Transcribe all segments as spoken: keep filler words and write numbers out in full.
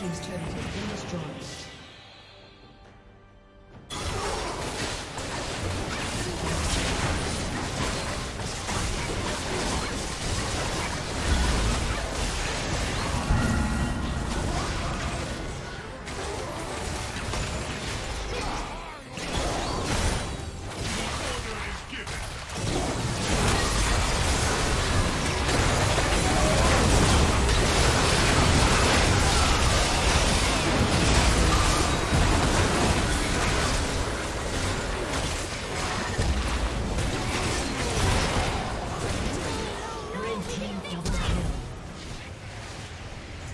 team's turret has been destroyed.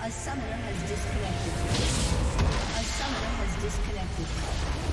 A summoner has disconnected. A summoner has disconnected.